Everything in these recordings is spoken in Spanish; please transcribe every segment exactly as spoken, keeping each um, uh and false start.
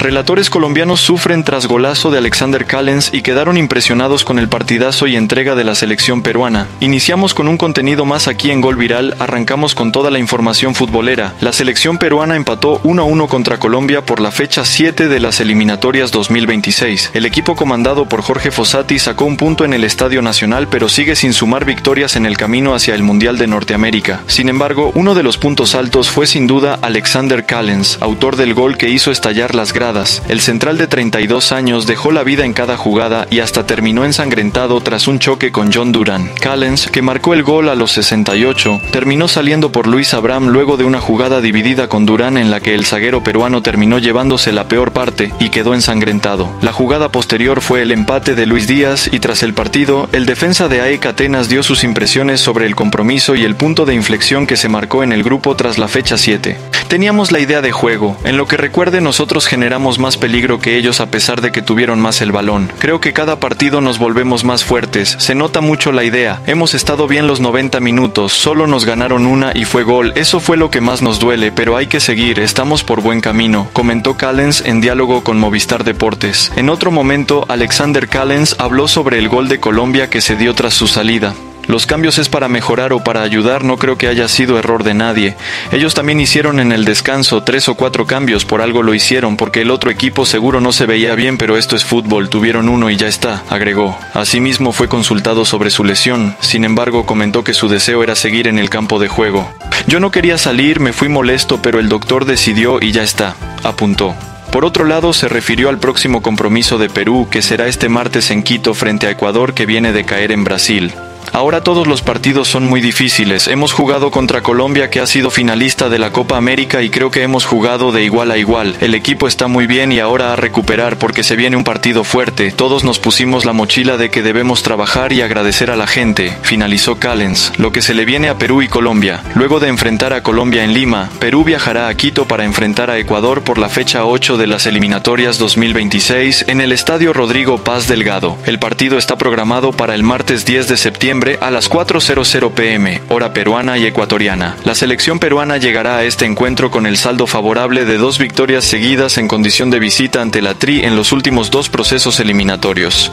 Relatores colombianos sufren tras golazo de Alexander Callens y quedaron impresionados con el partidazo y entrega de la selección peruana. Iniciamos con un contenido más aquí en Gol Viral, arrancamos con toda la información futbolera. La selección peruana empató uno a uno contra Colombia por la fecha siete de las eliminatorias dos mil veintiséis. El equipo comandado por Jorge Fossati sacó un punto en el Estadio Nacional, pero sigue sin sumar victorias en el camino hacia el Mundial de Norteamérica. Sin embargo, uno de los puntos altos fue sin duda Alexander Callens, autor del gol que hizo estallar las gradas. El central de treinta y dos años dejó la vida en cada jugada y hasta terminó ensangrentado tras un choque con John Durán. Callens, que marcó el gol a los sesenta y ocho, terminó saliendo por Luis Abraham luego de una jugada dividida con Durán en la que el zaguero peruano terminó llevándose la peor parte y quedó ensangrentado. La jugada posterior fue el empate de Luis Díaz y tras el partido, el defensa de A E K Atenas dio sus impresiones sobre el compromiso y el punto de inflexión que se marcó en el grupo tras la fecha siete. Teníamos la idea de juego, en lo que recuerde nosotros generamos más peligro que ellos a pesar de que tuvieron más el balón. Creo que cada partido nos volvemos más fuertes, se nota mucho la idea, hemos estado bien los noventa minutos, solo nos ganaron una y fue gol, eso fue lo que más nos duele, pero hay que seguir, estamos por buen camino, comentó Callens en diálogo con Movistar Deportes. En otro momento, Alexander Callens habló sobre el gol de Colombia que se dio tras su salida. Los cambios es para mejorar o para ayudar, no creo que haya sido error de nadie. Ellos también hicieron en el descanso tres o cuatro cambios, por algo lo hicieron, porque el otro equipo seguro no se veía bien, pero esto es fútbol, tuvieron uno y ya está, agregó. Asimismo fue consultado sobre su lesión, sin embargo comentó que su deseo era seguir en el campo de juego. Yo no quería salir, me fui molesto, pero el doctor decidió y ya está, apuntó. Por otro lado, se refirió al próximo compromiso de Perú, que será este martes en Quito frente a Ecuador, que viene de caer en Brasil. Ahora todos los partidos son muy difíciles, hemos jugado contra Colombia, que ha sido finalista de la Copa América, y creo que hemos jugado de igual a igual, el equipo está muy bien y ahora a recuperar porque se viene un partido fuerte, todos nos pusimos la mochila de que debemos trabajar y agradecer a la gente, finalizó Callens. Lo que se le viene a Perú y Colombia, luego de enfrentar a Colombia en Lima, Perú viajará a Quito para enfrentar a Ecuador por la fecha ocho de las eliminatorias dos mil veintiséis en el Estadio Rodrigo Paz Delgado, el partido está programado para el martes diez de septiembre a las cuatro cero cero p m, hora peruana y ecuatoriana. La selección peruana llegará a este encuentro con el saldo favorable de dos victorias seguidas en condición de visita ante la Tri en los últimos dos procesos eliminatorios.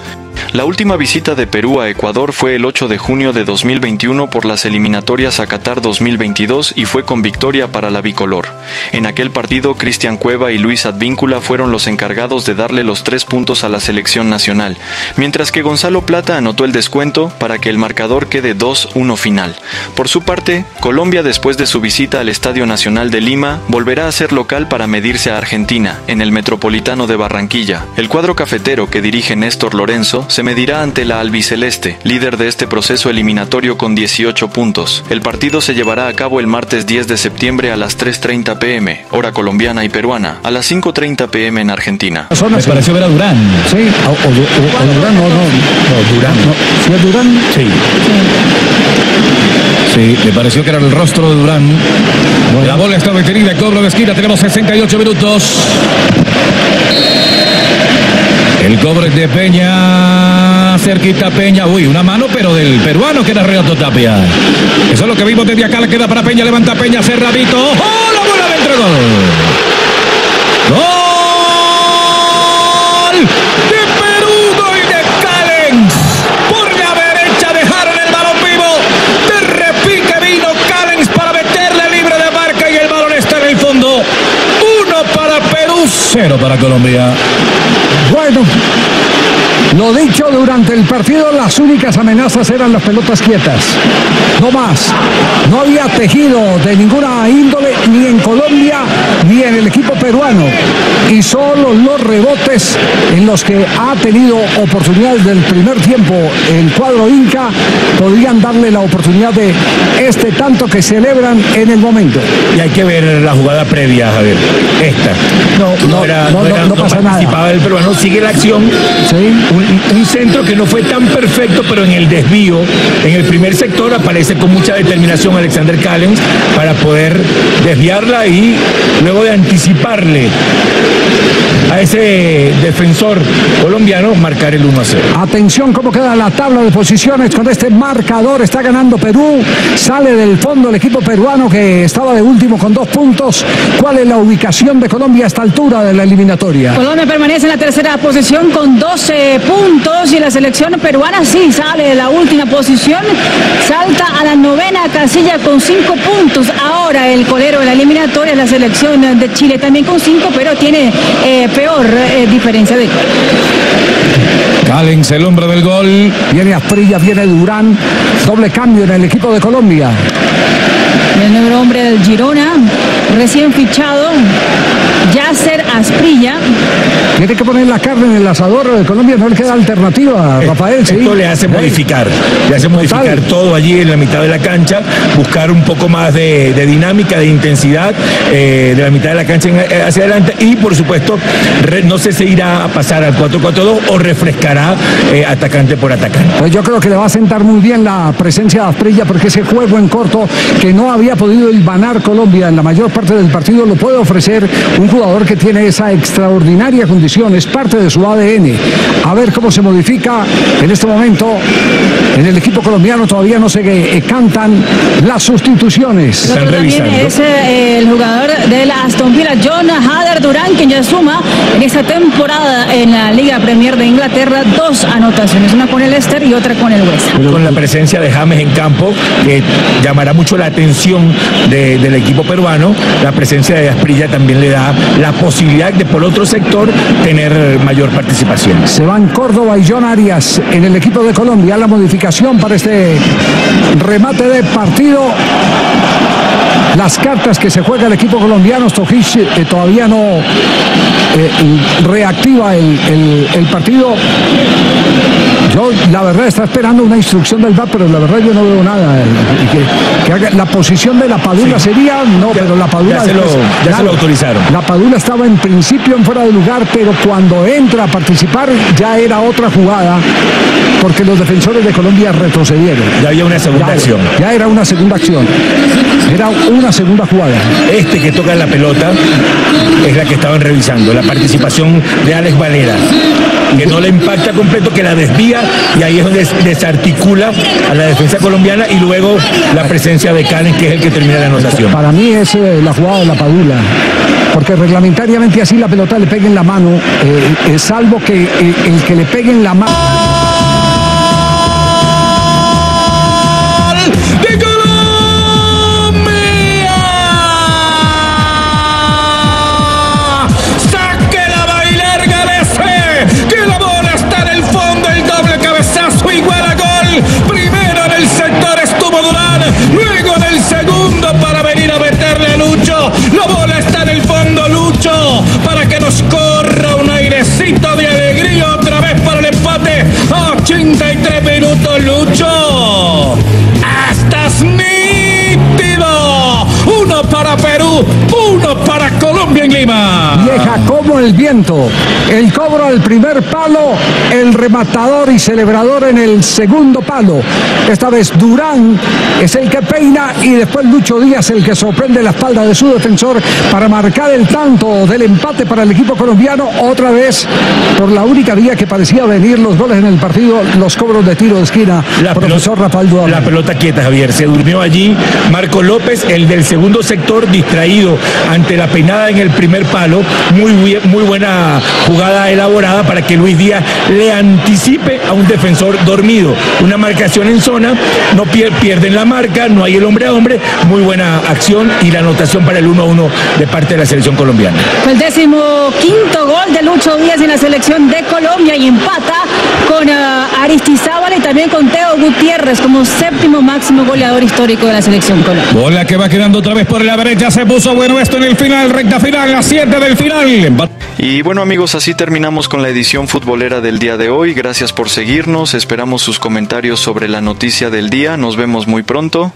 La última visita de Perú a Ecuador fue el ocho de junio de dos mil veintiuno por las eliminatorias a Qatar dos mil veintidós y fue con victoria para la bicolor. En aquel partido, Cristian Cueva y Luis Advíncula fueron los encargados de darle los tres puntos a la selección nacional, mientras que Gonzalo Plata anotó el descuento para que el marcador quede dos uno final. Por su parte, Colombia, después de su visita al Estadio Nacional de Lima, volverá a ser local para medirse a Argentina, en el Metropolitano de Barranquilla. El cuadro cafetero que dirige Néstor Lorenzo se medirá ante la albiceleste, líder de este proceso eliminatorio con dieciocho puntos. El partido se llevará a cabo el martes diez de septiembre a las tres treinta p m, hora colombiana y peruana, a las cinco treinta p m en Argentina. Me pareció ver a Durán. Sí, o, o, o, o Durán, no, no, no, Durán. No. ¿Sí es Durán? Sí. Sí, me pareció que era el rostro de Durán. Bueno. La bola está detenida, cobro de esquina, tenemos sesenta y ocho minutos. El cobre de Peña, cerquita Peña, uy, una mano pero del peruano que era Renato Tapia. Eso es lo que vimos desde acá, le queda para Peña, levanta Peña, cerradito, ¡oh, la bola dentro, gol! ¡Gol! ¡De Perú, gol de Callens! Por la derecha dejaron el balón vivo, de repique vino Callens para meterla libre de marca y el balón está en el fondo. Uno para Perú, cero para Colombia. Bueno, lo dicho durante el partido, las únicas amenazas eran las pelotas quietas, no más, no había tejido de ninguna índole ni en Colombia ni en el equipo peruano y solo los rebotes en los que ha tenido oportunidades del primer tiempo el cuadro Inca podrían darle la oportunidad de este tanto que celebran en el momento. Y hay que ver la jugada previa, Javier, esta, no, no, era, no, no, era, no, no pasa nada. El peruano sigue la acción, sí. Un, un centro que no fue tan perfecto, pero en el desvío, en el primer sector aparece con mucha determinación Alexander Callens para poder desviarla y luego de anticiparle a a ese defensor colombiano marcar el uno a cero. Atención cómo queda la tabla de posiciones con este marcador. Está ganando Perú, sale del fondo el equipo peruano que estaba de último con dos puntos. ¿Cuál es la ubicación de Colombia a esta altura de la eliminatoria? Colombia permanece en la tercera posición con doce puntos y la selección peruana sí sale de la última posición, salta a la novena casilla con cinco puntos. Ahora el colero de la eliminatoria es la selección de Chile, también con cinco, pero tiene eh, peor eh, diferencia de gol. Callens, el hombre del gol. Viene Asprilla, viene Durán. Doble cambio en el equipo de Colombia. El nuevo hombre del Girona, recién fichado, Yacer Asprilla. Tiene que poner la carne en el asador de Colombia, no le queda alternativa, Rafael. Esto, ¿sí? Esto le hace modificar, le hace modificar Total. todo allí en la mitad de la cancha, buscar un poco más de, de dinámica, de intensidad, eh, de la mitad de la cancha hacia adelante y, por supuesto, re, no sé si irá a pasar al cuatro cuatro dos o refrescará eh, atacante por atacante. Pues yo creo que le va a sentar muy bien la presencia de Asprilla porque ese juego en corto que no había podido hilvanar Colombia en la mayor parte del partido lo puede ofrecer un jugador que tiene esa extraordinaria condición, es parte de su A D N. A ver cómo se modifica en este momento en el equipo colombiano. Todavía no se cantan las sustituciones. Otro también es eh, el jugador del Aston Villa, John Durán, quien ya suma en esta temporada en la Liga Premier de Inglaterra dos anotaciones, una con el Leicester y otra con el West Ham. Con la presencia de James en campo, que llamará mucho la atención de, del equipo peruano, la presencia de Asprilla también le da la posibilidad de por otro sector tener mayor participación. Se van Córdoba y John Arias en el equipo de Colombia. La modificación para este remate de partido. Las cartas que se juega el equipo colombiano. Stojic eh, todavía no eh, reactiva el, el, el partido. Yo, la verdad, está esperando una instrucción del V A R, pero la verdad yo no veo nada. Que, que haga, la posición de Lapadula sí. sería, no, ya, pero Lapadula... Ya, se lo, ya la, se lo autorizaron. Lapadula estaba en principio en fuera de lugar, pero cuando entra a participar ya era otra jugada, porque los defensores de Colombia retrocedieron. Ya había una segunda ya, acción. Ya era una segunda acción. Era una segunda jugada. Este que toca la pelota es la que estaban revisando, la participación de Alex Valera, que no le impacta completo, que la desvía y ahí es donde desarticula a la defensa colombiana y luego la presencia de Callens, que es el que termina la anotación. Para mí es eh, la jugada de Lapadula, porque reglamentariamente así la pelota le pega en la mano, eh, eh, salvo que eh, el que le pegue en la mano... Vieja como el viento, el cobro al primer palo, el rematador y celebrador en el segundo palo. Esta vez Durán es el que peina y después Lucho Díaz el que sorprende la espalda de su defensor para marcar el tanto del empate para el equipo colombiano. Otra vez por la única vía que parecía venir los goles en el partido, los cobros de tiro de esquina. La profesor pelota, Rafael Durán. La pelota quieta, Javier, se durmió allí Marco López, el del segundo sector, distraído ante la peinada en el primer palo. Muy, muy buena jugada elaborada para que Luis Díaz le anticipe a un defensor dormido. Una marcación en zona, no pier pierden la marca, no hay el hombre a hombre. Muy buena acción y la anotación para el uno a uno de parte de la selección colombiana. El décimo quinto gol de Lucho Díaz en la selección de Colombia y empata con uh, Aristizábal y también con Teo Gutiérrez como séptimo máximo goleador histórico de la selección colombiana. Bola que va quedando otra vez por la derecha, se puso bueno esto en el final, recta final, la siete del final. Y bueno amigos, así terminamos con la edición futbolera del día de hoy. Gracias por seguirnos, esperamos sus comentarios sobre la noticia del día. Nos vemos muy pronto.